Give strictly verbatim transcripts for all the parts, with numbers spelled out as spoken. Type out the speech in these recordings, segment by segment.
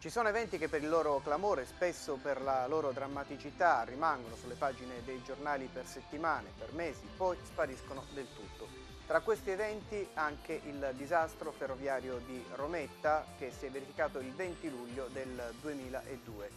Ci sono eventi che per il loro clamore, spesso per la loro drammaticità, rimangono sulle pagine dei giornali per settimane, per mesi, poi spariscono del tutto. Tra questi eventi anche il disastro ferroviario di Rometta che si è verificato il venti luglio del duemiladue.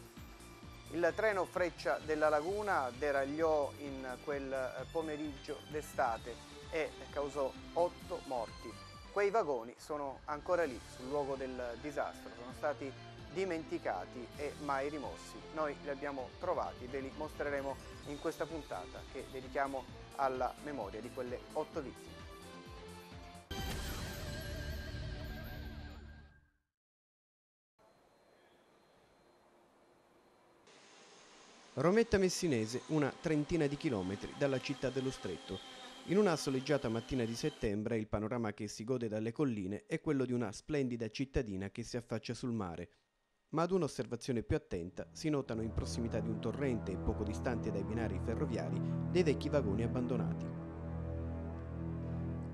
Il treno Freccia della Laguna deragliò in quel pomeriggio d'estate e causò otto morti. Quei vagoni sono ancora lì, sul luogo del disastro, sono stati dimenticati e mai rimossi. Noi li abbiamo trovati, ve li mostreremo in questa puntata che dedichiamo alla memoria di quelle otto vittime. Rometta Messinese, una trentina di chilometri dalla città dello Stretto. In una soleggiata mattina di settembre il panorama che si gode dalle colline è quello di una splendida cittadina che si affaccia sul mare. Ma ad un'osservazione più attenta si notano in prossimità di un torrente e poco distante dai binari ferroviari dei vecchi vagoni abbandonati.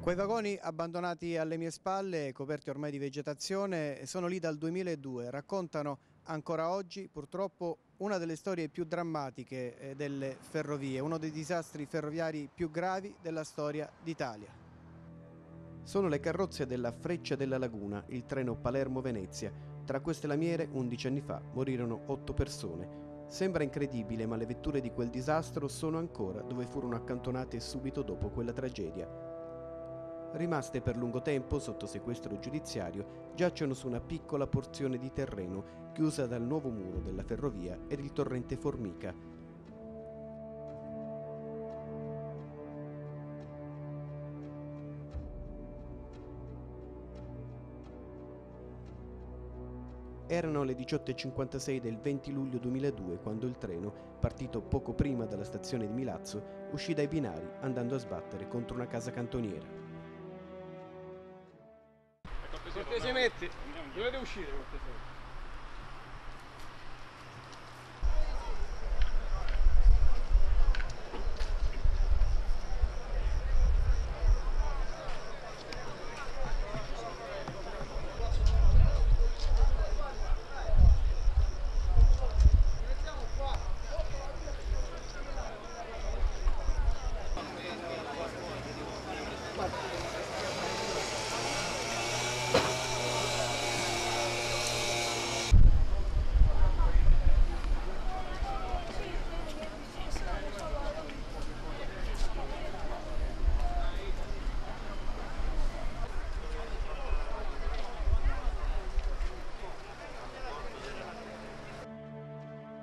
Quei vagoni abbandonati alle mie spalle, coperti ormai di vegetazione, sono lì dal duemiladue, raccontano ancora oggi purtroppo una delle storie più drammatiche delle ferrovie, uno dei disastri ferroviari più gravi della storia d'Italia. Sono le carrozze della Freccia della Laguna, il treno Palermo-Venezia. Tra queste lamiere, undici anni fa, morirono otto persone. Sembra incredibile, ma le vetture di quel disastro sono ancora dove furono accantonate subito dopo quella tragedia. Rimaste per lungo tempo sotto sequestro giudiziario, giacciono su una piccola porzione di terreno chiusa dal nuovo muro della ferrovia ed il torrente Formica. Erano le diciotto e cinquantasei del venti luglio duemiladue quando il treno, partito poco prima dalla stazione di Milazzo, uscì dai binari andando a sbattere contro una casa cantoniera. Cortesemente, dovete uscire cortesemente.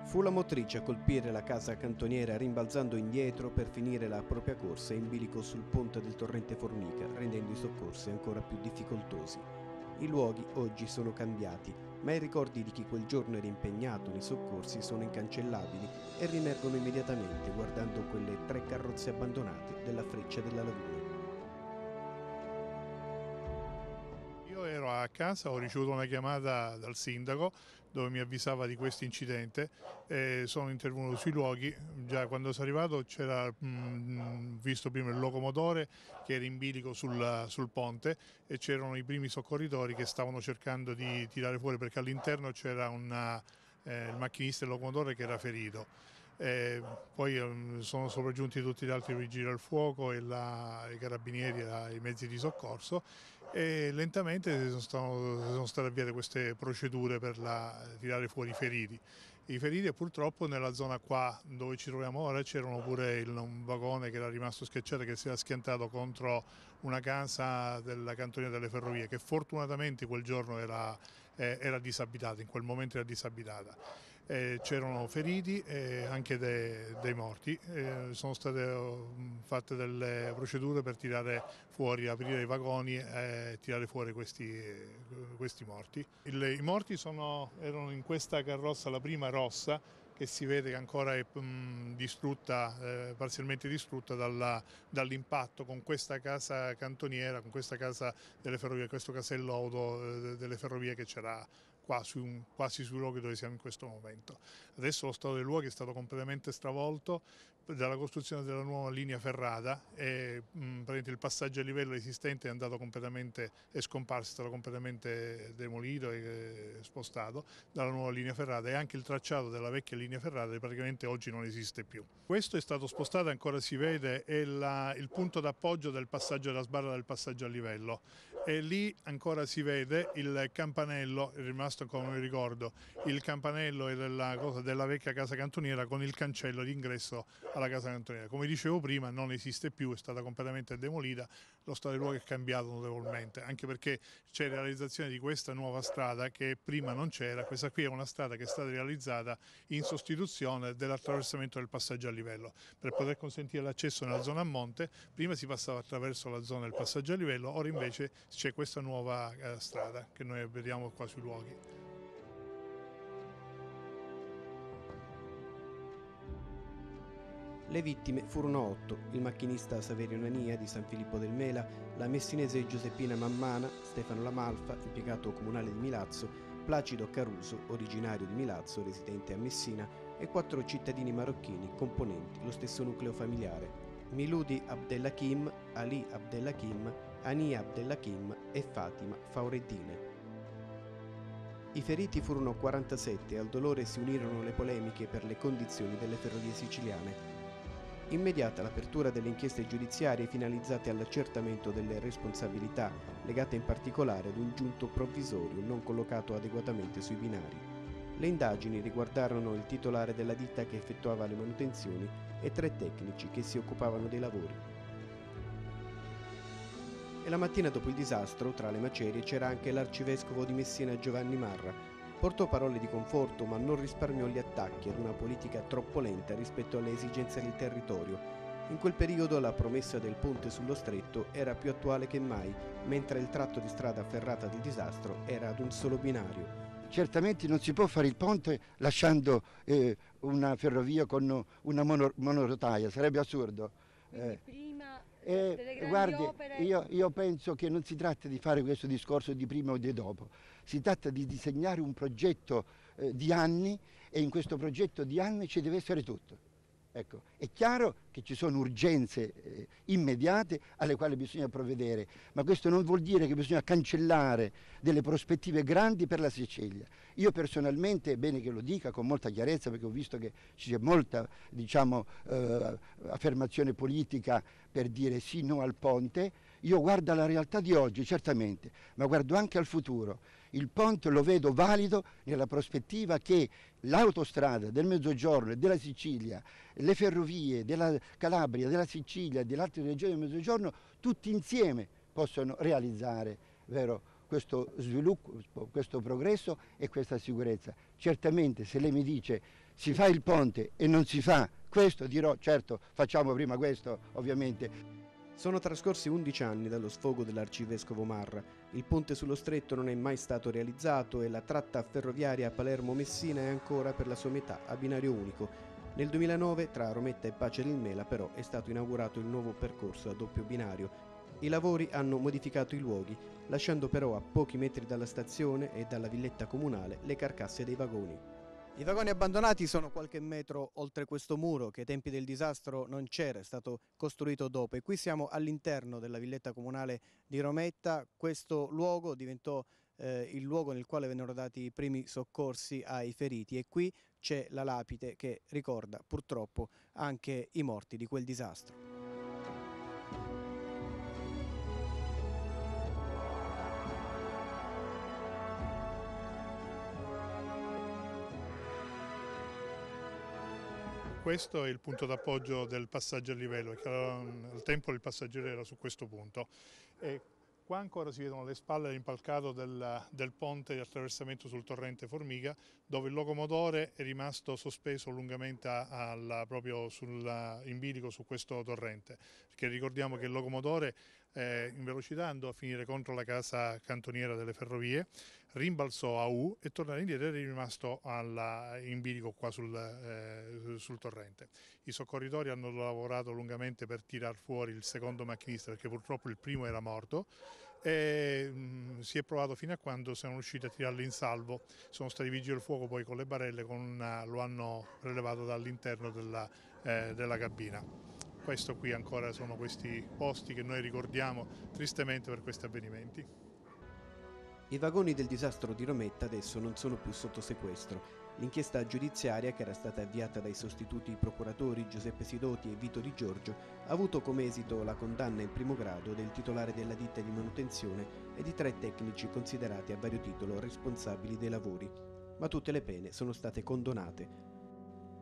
Fu la motrice a colpire la casa cantoniera rimbalzando indietro per finire la propria corsa in bilico sul ponte del torrente Formica, rendendo i soccorsi ancora più difficoltosi. I luoghi oggi sono cambiati, ma i ricordi di chi quel giorno era impegnato nei soccorsi sono incancellabili e riemergono immediatamente guardando quelle tre carrozze abbandonate della Freccia della Laguna. Io ero a casa, ho ricevuto una chiamata dal sindaco dove mi avvisava di questo incidente e sono intervenuto sui luoghi. Già quando sono arrivato c'era visto prima il locomotore che era in bilico sul, sul ponte e c'erano i primi soccorritori che stavano cercando di tirare fuori perché all'interno c'era eh, il macchinista e il locomotore che era ferito. E poi sono sopraggiunti tutti gli altri vigili del fuoco e la, i carabinieri e i mezzi di soccorso e lentamente sono, stato, sono state avviate queste procedure per la, tirare fuori i feriti. I feriti purtroppo nella zona qua dove ci troviamo ora c'erano pure il, un vagone che era rimasto schiacciato, che si era schiantato contro una casa della cantonia delle ferrovie che fortunatamente quel giorno era, eh, era disabitata, in quel momento era disabitata. Eh, c'erano feriti e eh, anche de, dei morti, eh, sono state oh, fatte delle procedure per tirare fuori, aprire i vagoni e tirare fuori questi, eh, questi morti. Il, I morti sono, erano in questa carrozza, la prima rossa, che si vede che ancora è mh, distrutta, eh, parzialmente distrutta dall'impatto dall con questa casa cantoniera, con questa casa delle ferrovie, questo casello auto eh, delle ferrovie che c'era quasi, quasi sui luoghi dove siamo in questo momento. Adesso lo stato dei luoghi è stato completamente stravolto dalla costruzione della nuova linea ferrata e mh, il passaggio a livello esistente è andato completamente, è scomparso, è stato completamente demolito e spostato dalla nuova linea ferrata, e anche il tracciato della vecchia linea ferrata praticamente oggi non esiste più. Questo è stato spostato, ancora si vede, è la, il punto d'appoggio del passaggio della sbarra del passaggio a livello, e lì ancora si vede il campanello, è rimasto come ricordo, il campanello è della, cosa, della vecchia casa cantoniera con il cancello d'ingresso alla casa cantoniera. Come dicevo prima, non esiste più, è stata completamente demolita, lo stato dei luoghi è cambiato notevolmente, anche perché c'è la realizzazione di questa nuova strada che prima non c'era. Questa qui è una strada che è stata realizzata in sostituzione dell'attraversamento del passaggio a livello, per poter consentire l'accesso nella zona a monte. Prima si passava attraverso la zona del passaggio a livello, ora invece c'è questa nuova eh, strada che noi vediamo qua sui luoghi. Le vittime furono otto: il macchinista Saverio Nania di San Filippo del Mela, la messinese Giuseppina Mammana, Stefano Lamalfa, impiegato comunale di Milazzo, Placido Caruso, originario di Milazzo, residente a Messina, e quattro cittadini marocchini componenti lo stesso nucleo familiare: Miludi Abdel Hakim, Ali Abdel Hakim, Ania Abdel Hakim e Fatima Faurettine. I feriti furono quarantasette e al dolore si unirono le polemiche per le condizioni delle ferrovie siciliane. Immediata l'apertura delle inchieste giudiziarie finalizzate all'accertamento delle responsabilità, legate in particolare ad un giunto provvisorio non collocato adeguatamente sui binari. Le indagini riguardarono il titolare della ditta che effettuava le manutenzioni e tre tecnici che si occupavano dei lavori. E la mattina dopo il disastro, tra le macerie, c'era anche l'arcivescovo di Messina Giovanni Marra. Portò parole di conforto, ma non risparmiò gli attacchi ad una politica troppo lenta rispetto alle esigenze del territorio. In quel periodo la promessa del ponte sullo stretto era più attuale che mai, mentre il tratto di strada ferrata del disastro era ad un solo binario. Certamente non si può fare il ponte lasciando eh, una ferrovia con una mono, monorotaia, sarebbe assurdo. Eh, prima eh, guardi, opere... io, io penso che non si tratta di fare questo discorso di prima o di dopo, si tratta di disegnare un progetto eh, di anni, e in questo progetto di anni ci deve essere tutto. Ecco, è chiaro che ci sono urgenze eh, immediate alle quali bisogna provvedere, ma questo non vuol dire che bisogna cancellare delle prospettive grandi per la Sicilia. Io personalmente, è bene che lo dica con molta chiarezza, perché ho visto che c'è molta, diciamo, eh, affermazione politica per dire sì, no al ponte. Io guardo alla realtà di oggi, certamente, ma guardo anche al futuro. Il ponte lo vedo valido nella prospettiva che l'autostrada del Mezzogiorno e della Sicilia, le ferrovie della Calabria, della Sicilia e delle altre regioni del Mezzogiorno, tutti insieme possono realizzare, vero, questo sviluppo, questo progresso e questa sicurezza. Certamente, se lei mi dice si fa il ponte e non si fa questo, dirò certo, facciamo prima questo, ovviamente. Sono trascorsi undici anni dallo sfogo dell'arcivescovo Marra. Il ponte sullo stretto non è mai stato realizzato e la tratta ferroviaria Palermo-Messina è ancora per la sua metà a binario unico. Nel duemilanove, tra Rometta e Pace del Mela, però, è stato inaugurato il nuovo percorso a doppio binario. I lavori hanno modificato i luoghi, lasciando però a pochi metri dalla stazione e dalla villetta comunale le carcasse dei vagoni. I vagoni abbandonati sono qualche metro oltre questo muro, che ai tempi del disastro non c'era, è stato costruito dopo. E qui siamo all'interno della villetta comunale di Rometta. Questo luogo diventò Eh, il luogo nel quale vennero dati i primi soccorsi ai feriti, e qui c'è la lapide che ricorda purtroppo anche i morti di quel disastro. Questo è il punto d'appoggio del passaggio a livello, perché al tempo il passaggero era su questo punto. E qua ancora si vedono le spalle dell'impalcato del, del ponte di attraversamento sul torrente Formica, dove il locomotore è rimasto sospeso lungamente alla, proprio sulla, in bilico su questo torrente, perché ricordiamo che il locomotore eh, in velocità andò a finire contro la casa cantoniera delle ferrovie, rimbalzò a U e tornando indietro è rimasto alla, in bilico qua sul, eh, sul torrente. I soccorritori hanno lavorato lungamente per tirar fuori il secondo macchinista, perché purtroppo il primo era morto. e mh, si è provato fino a quando sono riusciti a tirarli in salvo. Sono stati i vigili del fuoco poi con le barelle, con una, lo hanno prelevato dall'interno della, eh, della cabina. Questo qui ancora sono questi posti che noi ricordiamo tristemente per questi avvenimenti. I vagoni del disastro di Rometta adesso non sono più sotto sequestro. L'inchiesta giudiziaria, che era stata avviata dai sostituti procuratori Giuseppe Sidoti e Vito Di Giorgio, ha avuto come esito la condanna in primo grado del titolare della ditta di manutenzione e di tre tecnici considerati a vario titolo responsabili dei lavori, ma tutte le pene sono state condonate.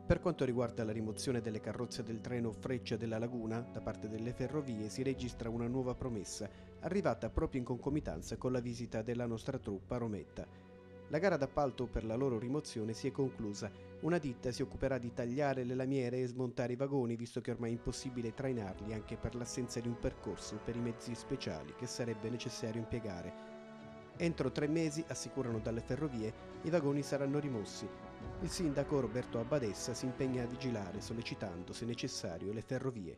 Per quanto riguarda la rimozione delle carrozze del treno Freccia della Laguna, da parte delle ferrovie si registra una nuova promessa, arrivata proprio in concomitanza con la visita della nostra truppa a Rometta. La gara d'appalto per la loro rimozione si è conclusa. Una ditta si occuperà di tagliare le lamiere e smontare i vagoni, visto che ormai è impossibile trainarli anche per l'assenza di un percorso per i mezzi speciali che sarebbe necessario impiegare. Entro tre mesi, assicurano dalle ferrovie, i vagoni saranno rimossi. Il sindaco Roberto Abbadessa si impegna a vigilare, sollecitando, se necessario, le ferrovie.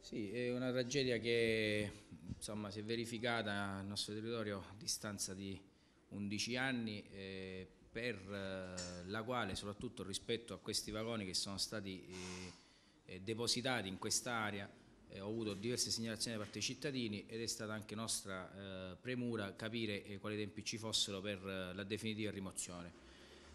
Sì, è una tragedia che insomma, si è verificata nel nostro territorio a distanza di undici anni, eh, per eh, la quale soprattutto rispetto a questi vagoni che sono stati eh, eh, depositati in quest'area eh, ho avuto diverse segnalazioni da parte dei cittadini ed è stata anche nostra eh, premura capire eh, quali tempi ci fossero per eh, la definitiva rimozione.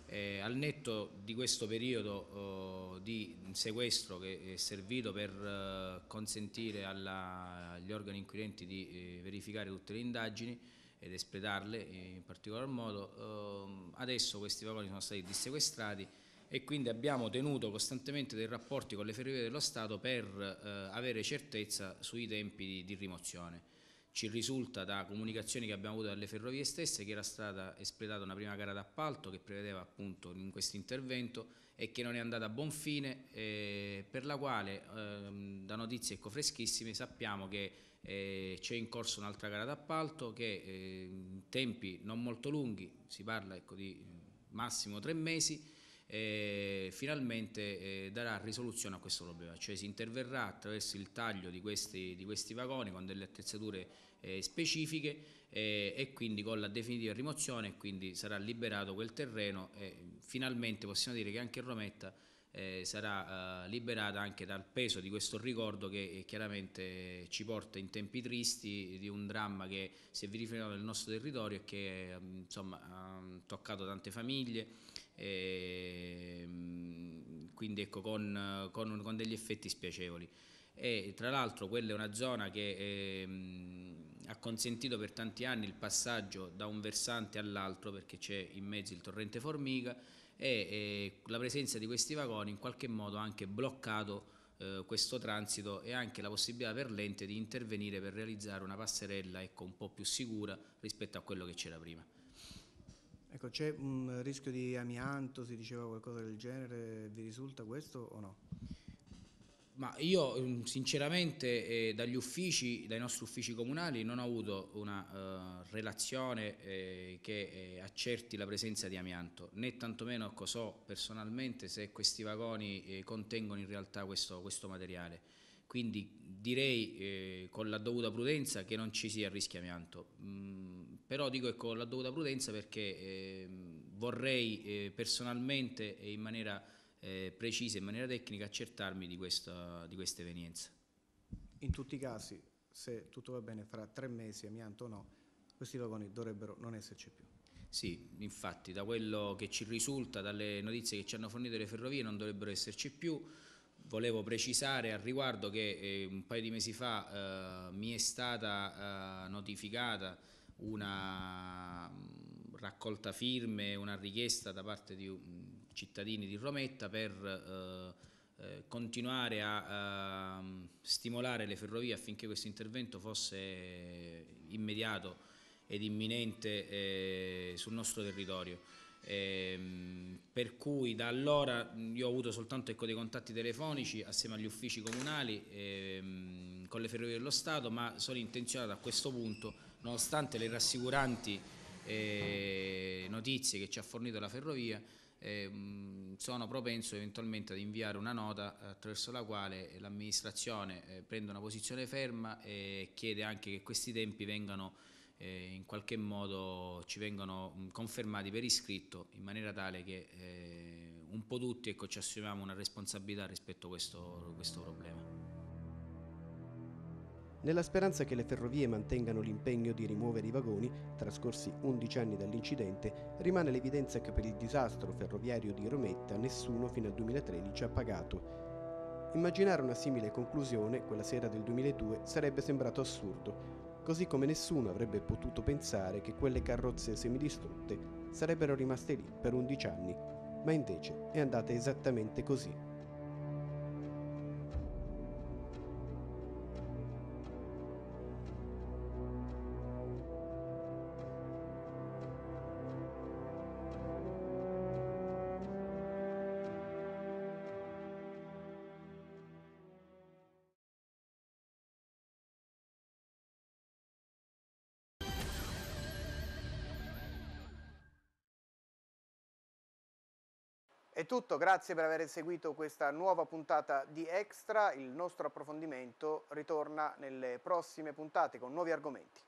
Eh, al netto di questo periodo eh, di sequestro che è servito per eh, consentire alla, agli organi inquirenti di eh, verificare tutte le indagini ed espletarle in particolar modo, adesso questi vagoni sono stati dissequestrati e quindi abbiamo tenuto costantemente dei rapporti con le Ferrovie dello Stato per avere certezza sui tempi di rimozione. Ci risulta da comunicazioni che abbiamo avuto dalle ferrovie stesse che era stata espletata una prima gara d'appalto che prevedeva appunto in questo intervento e che non è andata a buon fine, eh, per la quale eh, da notizie ecco freschissime sappiamo che eh, c'è in corso un'altra gara d'appalto che eh, in tempi non molto lunghi, si parla ecco di massimo tre mesi, eh, finalmente eh, darà risoluzione a questo problema, cioè si interverrà attraverso il taglio di questi, di questi vagoni con delle attrezzature eh, specifiche eh, e quindi con la definitiva rimozione, quindi sarà liberato quel terreno e finalmente possiamo dire che anche Rometta eh, sarà eh, liberata anche dal peso di questo ricordo che eh, chiaramente ci porta in tempi tristi di un dramma che si è verificato nel nostro territorio e che eh, insomma, ha toccato tante famiglie. E quindi ecco con, con, con degli effetti spiacevoli e tra l'altro quella è una zona che ehm, ha consentito per tanti anni il passaggio da un versante all'altro perché c'è in mezzo il torrente Formica e, e la presenza di questi vagoni in qualche modo ha anche bloccato eh, questo transito e anche la possibilità per l'ente di intervenire per realizzare una passerella ecco, un po' più sicura rispetto a quello che c'era prima. Ecco, c'è un rischio di amianto, si diceva qualcosa del genere, vi risulta questo o no? Ma io sinceramente eh, dagli uffici, dai nostri uffici comunali non ho avuto una eh, relazione eh, che eh, accerti la presenza di amianto, né tantomeno so personalmente se questi vagoni eh, contengono in realtà questo, questo materiale. Quindi direi eh, con la dovuta prudenza che non ci sia rischio amianto, mm, però dico ecco, con la dovuta prudenza perché eh, vorrei eh, personalmente e in maniera eh, precisa, in maniera tecnica accertarmi di questa di questa evenienza. In tutti i casi, se tutto va bene, fra tre mesi amianto o no, questi vagoni dovrebbero non esserci più. Sì, infatti da quello che ci risulta, dalle notizie che ci hanno fornito le ferrovie non dovrebbero esserci più. Volevo precisare al riguardo che eh, un paio di mesi fa eh, mi è stata eh, notificata una mh, raccolta firme, una richiesta da parte di um, cittadini di Rometta per eh, eh, continuare a eh, stimolare le ferrovie affinché questo intervento fosse immediato ed imminente eh, sul nostro territorio. Eh, per cui da allora io ho avuto soltanto ecco, dei contatti telefonici assieme agli uffici comunali eh, con le Ferrovie dello Stato, ma sono intenzionato a questo punto, nonostante le rassicuranti eh, notizie che ci ha fornito la ferrovia, eh, sono propenso eventualmente ad inviare una nota attraverso la quale l'amministrazione eh, prende una posizione ferma e chiede anche che questi tempi vengano eh, in qualche modo ci vengono confermati per iscritto, in maniera tale che eh, un po' tutti, ecco, ci assumiamo una responsabilità rispetto a questo, questo problema. Nella speranza che le ferrovie mantengano l'impegno di rimuovere i vagoni, trascorsi undici anni dall'incidente, rimane l'evidenza che per il disastro ferroviario di Rometta nessuno fino al duemilatredici ha pagato. Immaginare una simile conclusione, quella sera del duemiladue, sarebbe sembrato assurdo, così come nessuno avrebbe potuto pensare che quelle carrozze semidistrutte sarebbero rimaste lì per undici anni, ma invece è andata esattamente così. È tutto, grazie per aver seguito questa nuova puntata di Extra. Il nostro approfondimento ritorna nelle prossime puntate con nuovi argomenti.